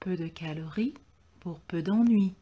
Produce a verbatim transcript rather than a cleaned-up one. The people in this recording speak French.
peu de calories pour peu d'ennui.